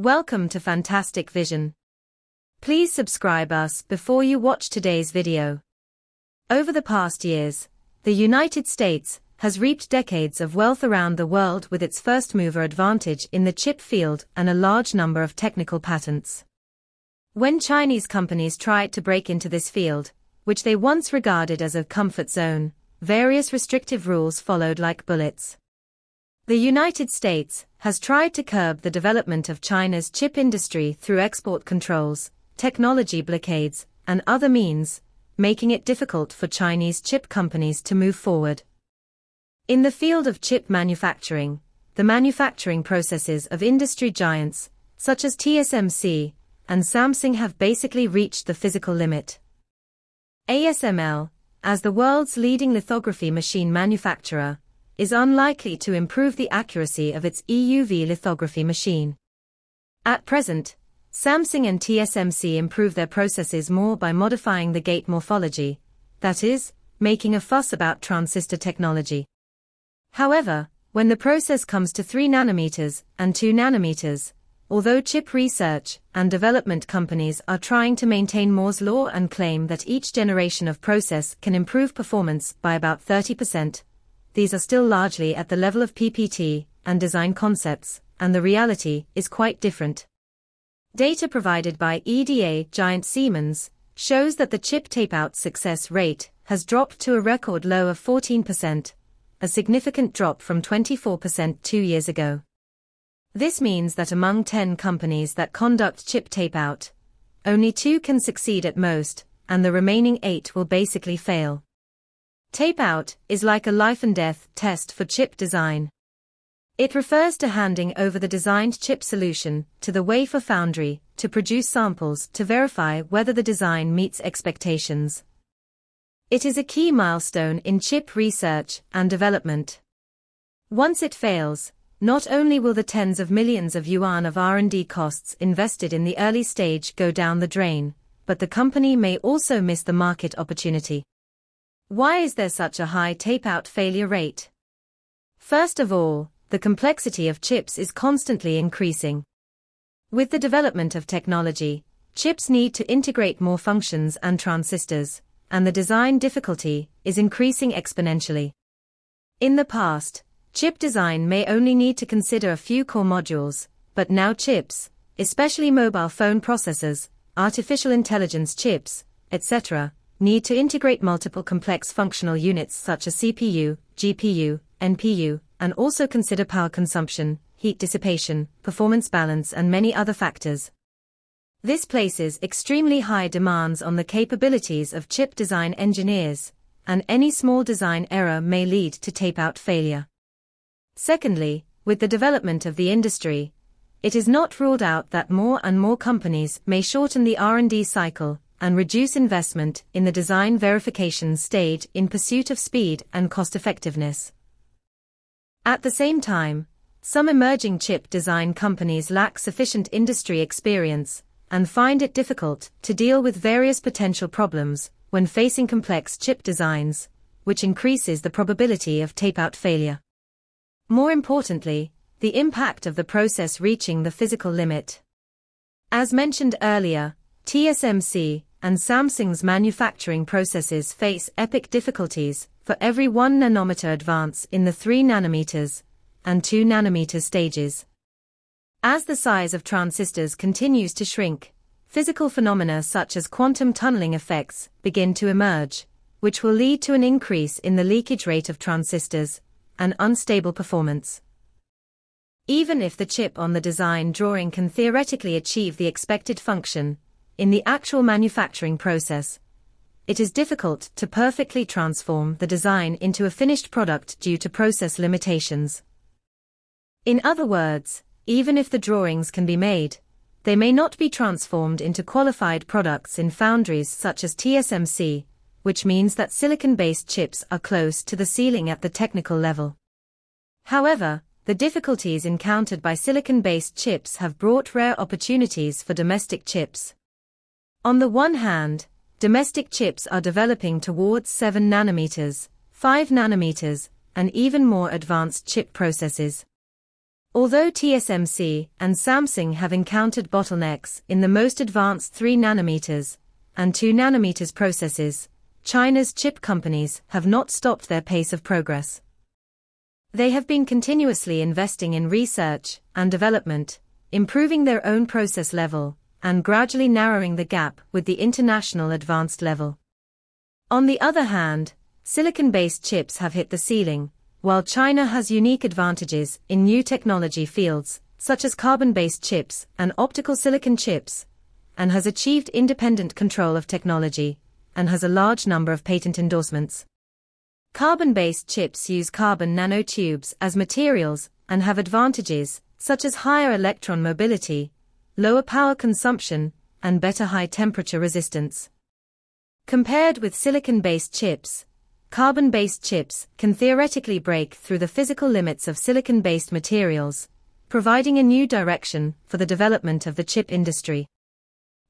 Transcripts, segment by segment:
Welcome to Fantastic Vision. Please subscribe us before you watch today's video. Over the past years, the United States has reaped decades of wealth around the world with its first-mover advantage in the chip field and a large number of technical patents. When Chinese companies tried to break into this field, which they once regarded as a comfort zone, various restrictive rules followed like bullets. The United States has tried to curb the development of China's chip industry through export controls, technology blockades, and other means, making it difficult for Chinese chip companies to move forward. In the field of chip manufacturing, the manufacturing processes of industry giants, such as TSMC and Samsung, have basically reached the physical limit. ASML, as the world's leading lithography machine manufacturer, is unlikely to improve the accuracy of its EUV lithography machine. At present, Samsung and TSMC improve their processes more by modifying the gate morphology, that is, making a fuss about transistor technology. However, when the process comes to 3 nanometers and 2 nanometers, although chip research and development companies are trying to maintain Moore's law and claim that each generation of process can improve performance by about 30%, these are still largely at the level of PPT and design concepts, and the reality is quite different. Data provided by EDA giant Siemens shows that the chip tape-out success rate has dropped to a record low of 14%, a significant drop from 24% 2 years ago. This means that among 10 companies that conduct chip tape-out, only 2 can succeed at most, and the remaining 8 will basically fail. Tape-out is like a life and death test for chip design. It refers to handing over the designed chip solution to the wafer foundry to produce samples to verify whether the design meets expectations. It is a key milestone in chip research and development. Once it fails, not only will the tens of millions of yuan of R&D costs invested in the early stage go down the drain, but the company may also miss the market opportunity. Why is there such a high tape-out failure rate? First of all, the complexity of chips is constantly increasing. With the development of technology, chips need to integrate more functions and transistors, and the design difficulty is increasing exponentially. In the past, chip design may only need to consider a few core modules, but now chips, especially mobile phone processors, artificial intelligence chips, etc., need to integrate multiple complex functional units such as CPU, GPU, NPU, and also consider power consumption, heat dissipation, performance balance, and many other factors. This places extremely high demands on the capabilities of chip design engineers, and any small design error may lead to tape-out failure. Secondly, with the development of the industry, it is not ruled out that more and more companies may shorten the R&D cycle and reduce investment in the design verification stage in pursuit of speed and cost-effectiveness. At the same time, some emerging chip design companies lack sufficient industry experience and find it difficult to deal with various potential problems when facing complex chip designs, which increases the probability of tape-out failure. More importantly, the impact of the process reaching the physical limit. As mentioned earlier, TSMC and Samsung's manufacturing processes face epic difficulties for every 1 nanometer advance in the 3 nanometers and 2 nanometer stages. As the size of transistors continues to shrink, physical phenomena such as quantum tunneling effects begin to emerge, which will lead to an increase in the leakage rate of transistors and unstable performance. Even if the chip on the design drawing can theoretically achieve the expected function, in the actual manufacturing process, it is difficult to perfectly transform the design into a finished product due to process limitations. In other words, even if the drawings can be made, they may not be transformed into qualified products in foundries such as TSMC, which means that silicon-based chips are close to the ceiling at the technical level. However, the difficulties encountered by silicon-based chips have brought rare opportunities for domestic chips. On the one hand, domestic chips are developing towards 7 nanometers, 5 nanometers, and even more advanced chip processes. Although TSMC and Samsung have encountered bottlenecks in the most advanced 3 nanometers and 2 nanometers processes, China's chip companies have not stopped their pace of progress. They have been continuously investing in research and development, improving their own process level, and gradually narrowing the gap with the international advanced level. On the other hand, silicon-based chips have hit the ceiling, while China has unique advantages in new technology fields, such as carbon-based chips and optical silicon chips, and has achieved independent control of technology, and has a large number of patent endorsements. Carbon-based chips use carbon nanotubes as materials and have advantages such as higher electron mobility, lower power consumption, and better high-temperature resistance. Compared with silicon-based chips, carbon-based chips can theoretically break through the physical limits of silicon-based materials, providing a new direction for the development of the chip industry.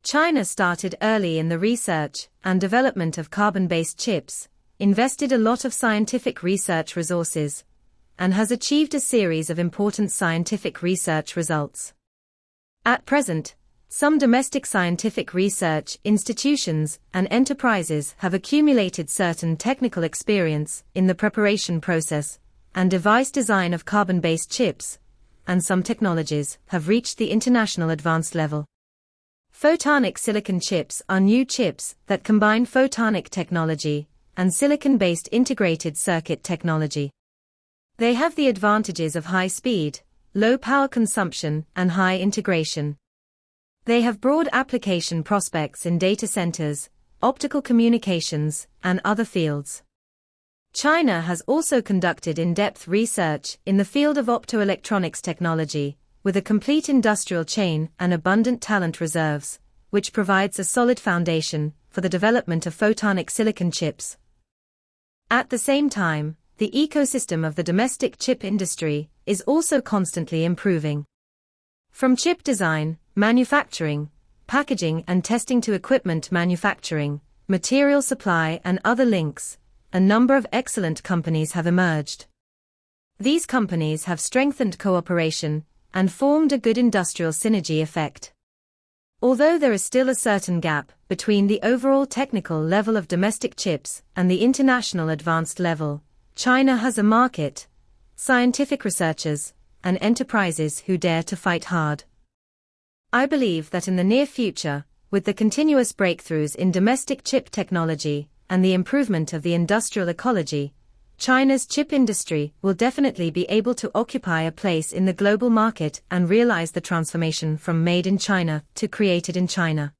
China started early in the research and development of carbon-based chips, invested a lot of scientific research resources, and has achieved a series of important scientific research results. At present, some domestic scientific research institutions and enterprises have accumulated certain technical experience in the preparation process and device design of carbon-based chips, and some technologies have reached the international advanced level. Photonic silicon chips are new chips that combine photonic technology and silicon-based integrated circuit technology. They have the advantages of high speed, low power consumption, and high integration. They have broad application prospects in data centers, optical communications, and other fields. China has also conducted in-depth research in the field of optoelectronics technology, with a complete industrial chain and abundant talent reserves, which provides a solid foundation for the development of photonic silicon chips. At the same time, the ecosystem of the domestic chip industry is also constantly improving. From chip design, manufacturing, packaging and testing to equipment manufacturing, material supply and other links, a number of excellent companies have emerged. These companies have strengthened cooperation and formed a good industrial synergy effect. Although there is still a certain gap between the overall technical level of domestic chips and the international advanced level, China has a market, scientific researchers, and enterprises who dare to fight hard. I believe that in the near future, with the continuous breakthroughs in domestic chip technology and the improvement of the industrial ecology, China's chip industry will definitely be able to occupy a place in the global market and realize the transformation from made in China to created in China.